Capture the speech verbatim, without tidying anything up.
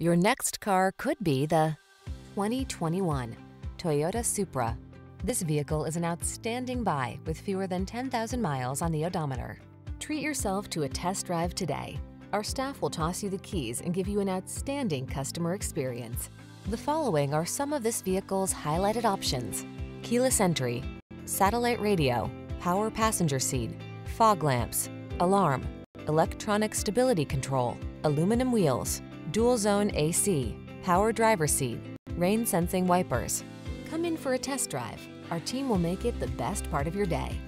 Your next car could be the twenty twenty-one Toyota Supra. This vehicle is an outstanding buy with fewer than ten thousand miles on the odometer. Treat yourself to a test drive today. Our staff will toss you the keys and give you an outstanding customer experience. The following are some of this vehicle's highlighted options: keyless entry, satellite radio, power passenger seat, fog lamps, alarm, electronic stability control, aluminum wheels, dual zone A C, power driver seat, rain sensing wipers. Come in for a test drive. Our team will make it the best part of your day.